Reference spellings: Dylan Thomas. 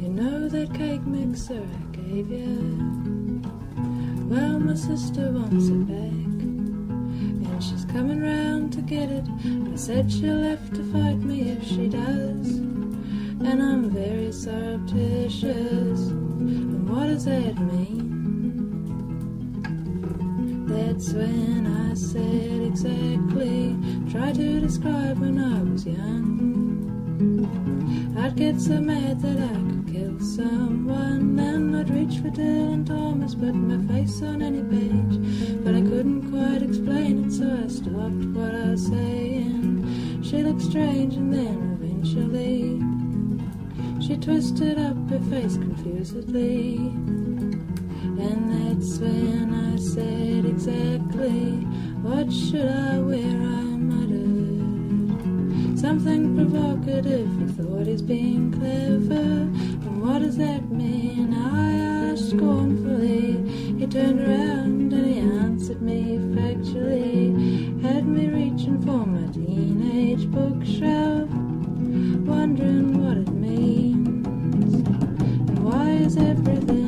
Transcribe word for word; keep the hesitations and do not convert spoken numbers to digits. You know that cake mixer I gave you? Well, my sister wants it back, and she's coming round to get it. I said she'll have to fight me if she does, and I'm very surreptitious. And what does that mean? That's when I said exactly, try to describe when I was young. I'd get so mad that I could kill someone, and I'd reach for Dylan Thomas, put my face on any page, but I couldn't quite explain it, so I stopped what I was saying. She looked strange, and then eventually she twisted up her face confusedly, and that's when I said exactly, what should I wear? I muttered something provocative. He thought he's being clever, and what does that mean? I asked scornfully. He turned around and he answered me factually, had me reaching for my teenage bookshelf, wondering what it means, and why is everything